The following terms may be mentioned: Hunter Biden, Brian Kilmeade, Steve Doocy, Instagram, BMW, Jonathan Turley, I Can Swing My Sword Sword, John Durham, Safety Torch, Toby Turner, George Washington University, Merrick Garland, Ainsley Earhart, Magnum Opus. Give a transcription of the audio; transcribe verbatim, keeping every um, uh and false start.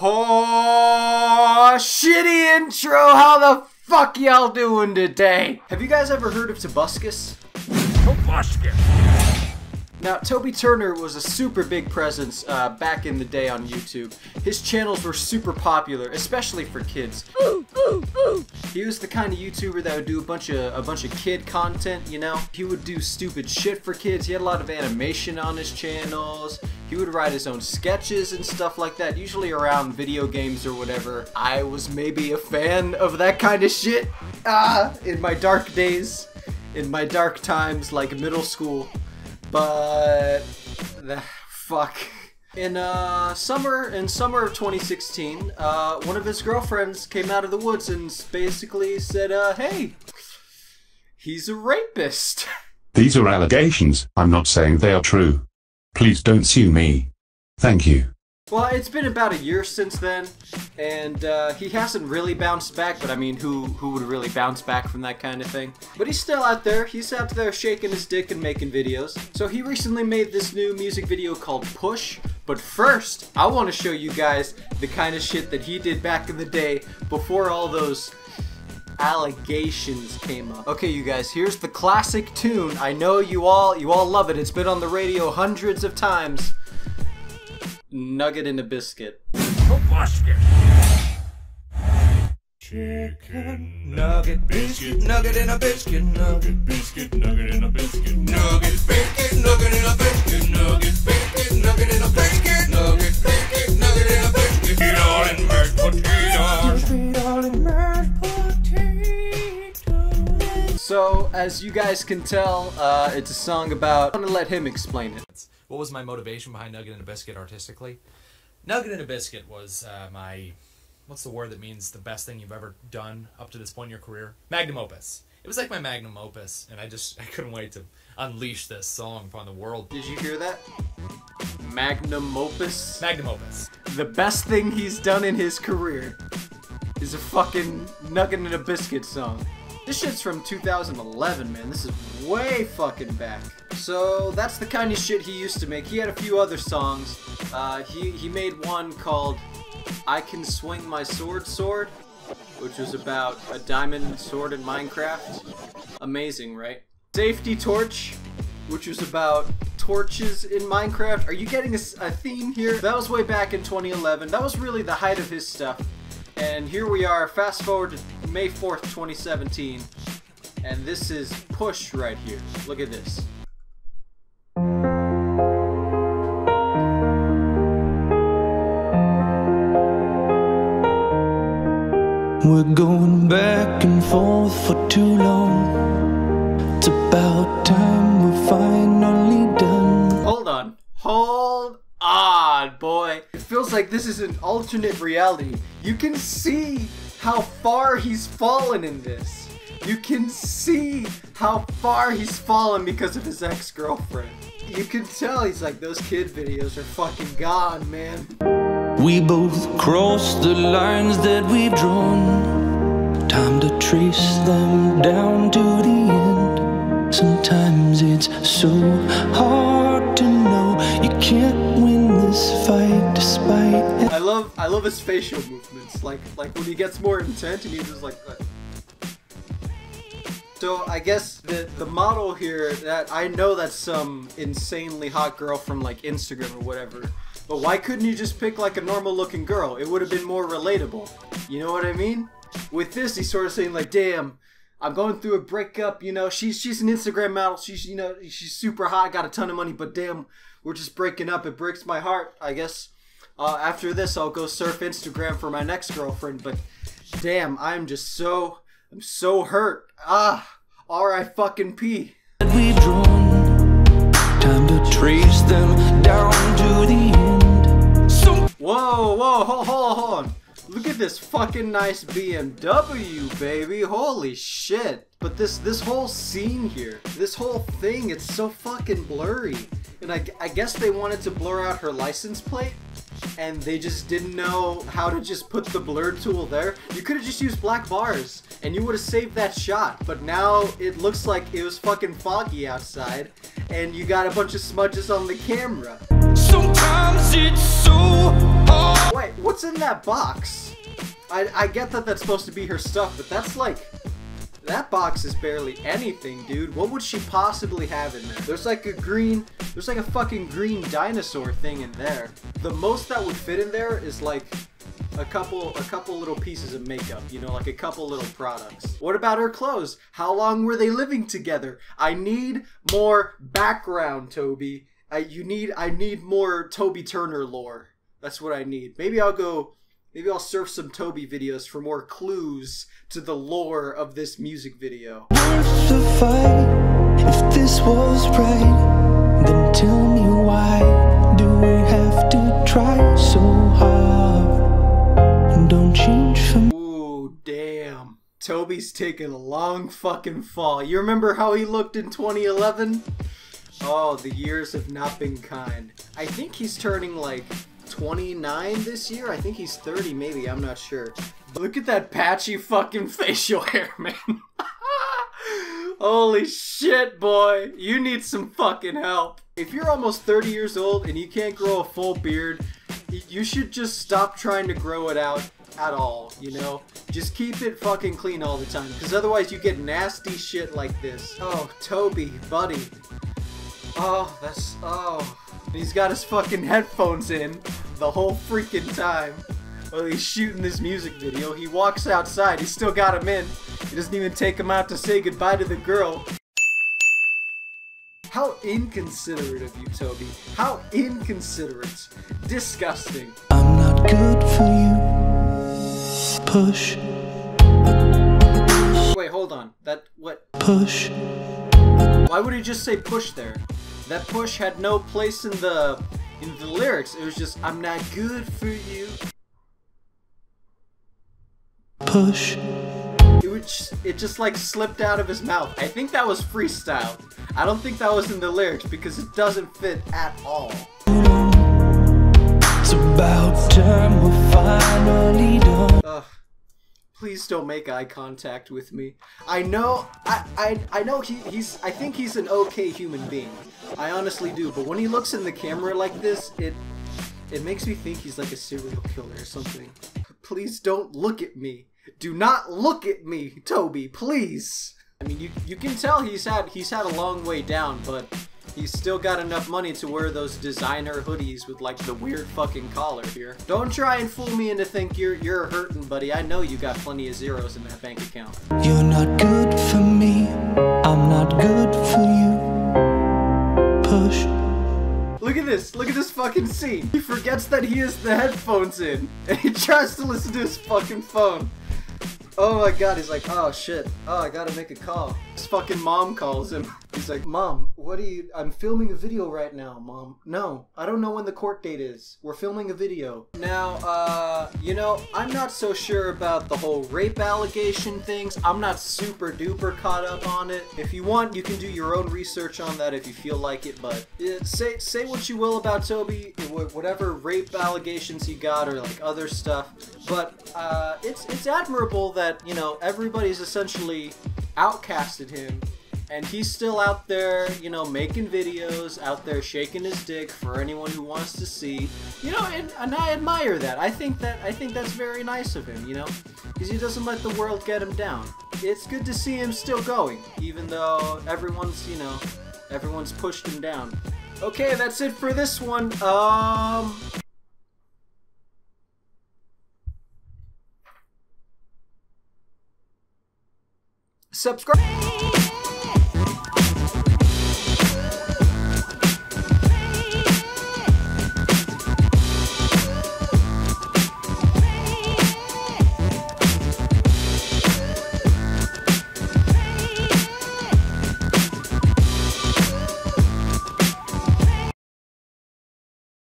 Oh, shitty intro! How the fuck y'all doing today? Have you guys ever heard of Tobuscus? Tobuscus! Now, Toby Turner was a super big presence uh, back in the day on YouTube. His channels were super popular, especially for kids. Ooh, ooh, ooh. He was the kind of YouTuber that would do a bunch of a bunch of kid content, you know? He would do stupid shit for kids. He had a lot of animation on his channels. He would write his own sketches and stuff like that, usually around video games or whatever. I was maybe a fan of that kind of shit ah, in my dark days, in my dark times, like middle school. But the fuck. In uh, summer, in summer of twenty sixteen, uh, one of his girlfriends came out of the woods and basically said, uh, "Hey, he's a rapist." These are allegations. I'm not saying they are true. Please don't sue me. Thank you. Well, it's been about a year since then, and uh, he hasn't really bounced back, but I mean, who who would really bounce back from that kind of thing? But he's still out there. He's out there shaking his dick and making videos. So he recently made this new music video called Push, but first, I want to show you guys the kind of shit that he did back in the day before all those allegations came up. Okay, you guys, here's the classic tune. I know you all you all love it. It's been on the radio hundreds of times. Nugget in a biscuit. Chicken nugget biscuit, nugget in a biscuit, nugget biscuit, nugget in a biscuit, nugget biscuit, nugget in a biscuit, nugget biscuit, nugget in a biscuit, nugget biscuit, nugget in a biscuit. Eat all in mashed potatoes. Eat all in mashed potatoes. So, as you guys can tell, uh, it's a song about. I'm gonna let him explain it. What was my motivation behind Nugget in a Biscuit artistically? Nugget in a Biscuit was uh, my, what's the word that means the best thing you've ever done up to this point in your career? Magnum Opus. It was like my Magnum Opus, and I just, I couldn't wait to unleash this song upon the world. Did you hear that? Magnum Opus? Magnum Opus. The best thing he's done in his career is a fucking Nugget in a Biscuit song. This shit's from two thousand eleven, man. This is way fucking back. So that's the kind of shit he used to make. He had a few other songs. Uh, he, he made one called I Can Swing My Sword Sword, which was about a diamond sword in Minecraft. Amazing, right? Safety Torch, which was about torches in Minecraft. Are you getting a, a theme here? That was way back in twenty eleven. That was really the height of his stuff. And here we are, fast forward to May fourth, twenty seventeen, and this is Push right here. Look at this. We're going back and forth for too long. It's about time we're finally done. Hold on. Hold on, boy. It feels like this is an alternate reality. You can see how far he's fallen in this. You can see how far he's fallen because of his ex-girlfriend. You can tell he's like, those kid videos are fucking gone, man. We both crossed the lines that we've drawn. Time to trace them down to the end. Sometimes it's so hard to know you can't win this fight despite it. I love I love his facial movements, like like when he gets more intent and he's just like that. So I guess the the model here, that I know that's some insanely hot girl from like Instagram or whatever, but why couldn't you just pick like a normal looking girl? It would have been more relatable. You know what I mean? With this, he's sort of saying like, damn, I'm going through a breakup, you know, she's she's an Instagram model, she's, you know, she's super hot, got a ton of money, but damn, we're just breaking up, it breaks my heart, I guess. Uh, after this, I'll go surf Instagram for my next girlfriend, but damn, I'm just so, I'm so hurt. Ah, R I fucking P. We've drawn, time to trace them down to the end. So whoa, whoa, hold, hold, hold on. Look at this fucking nice B M W, baby. Holy shit. But this, this whole scene here, this whole thing, it's so fucking blurry. And I, I guess they wanted to blur out her license plate, and they just didn't know how to just put the blur tool there. You could have just used black bars, and you would have saved that shot. But now it looks like it was fucking foggy outside, and you got a bunch of smudges on the camera. Sometimes it's so Oh! Wait, what's in that box? I, I get that that's supposed to be her stuff, but that's like... That box is barely anything, dude. What would she possibly have in there? There's like a green... There's like a fucking green dinosaur thing in there. The most that would fit in there is like... A couple, a couple little pieces of makeup, you know, like a couple little products. What about her clothes? How long were they living together? I need more background, Toby. I, you need, I need more Toby Turner lore. That's what I need. Maybe I'll go, maybe I'll surf some Toby videos for more clues to the lore of this music video. Worth the fight, if this was right, then tell me why do we have to try so hard? Don't change from. Ooh, damn. Toby's taking a long fucking fall. You remember how he looked in twenty eleven? Oh, the years have not been kind. I think he's turning like twenty-nine this year. I think he's thirty maybe, I'm not sure. But look at that patchy fucking facial hair, man. Holy shit, boy. You need some fucking help. If you're almost thirty years old and you can't grow a full beard, you should just stop trying to grow it out at all, you know? Just keep it fucking clean all the time, because otherwise you get nasty shit like this. Oh, Toby, buddy. Oh, that's... oh. He's got his fucking headphones in the whole freaking time while he's shooting this music video. He walks outside, he's still got him in. He doesn't even take him out to say goodbye to the girl. How inconsiderate of you, Toby. How inconsiderate. Disgusting. I'm not good for you. Push. Wait, hold on. That, what? Push. Why would he just say push there? That push had no place in the, in the lyrics. It was just, I'm not good for you. Push. It, would just, it just like slipped out of his mouth. I think that was freestyle. I don't think that was in the lyrics because it doesn't fit at all. It's about time we're finally done. Ugh. Please don't make eye contact with me. I know, I, I, I know he, he's, I think he's an okay human being. I honestly do, but when he looks in the camera like this, it, it makes me think he's like a serial killer or something. Please don't look at me. Do not look at me, Toby, please. I mean, you you can tell he's had he's had a long way down, but he's still got enough money to wear those designer hoodies with like the weird fucking collar here. Don't try and fool me into think you're you're hurting, buddy. I know you got plenty of zeros in that bank account. You're not good for me. I'm not good for you. Push. Look at this, look at this fucking scene. He forgets that he has the headphones in and he tries to listen to his fucking phone. Oh my god, he's like, oh shit, oh I gotta make a call. His fucking mom calls him. He's like, Mom, what are you, I'm filming a video right now, Mom. No, I don't know when the court date is. We're filming a video. Now, uh, you know, I'm not so sure about the whole rape allegation things. I'm not super duper caught up on it. If you want, you can do your own research on that if you feel like it, but uh, say, say what you will about Toby, whatever rape allegations he got or like other stuff, but uh, it's, it's admirable that you know, everybody's essentially outcasted him, and he's still out there, you know, making videos, out there shaking his dick for anyone who wants to see. You know, and, and I admire that. I think that I think that's very nice of him, you know, because he doesn't let the world get him down. It's good to see him still going, even though everyone's, you know, everyone's pushed him down. Okay, that's it for this one. Um... Subscribe.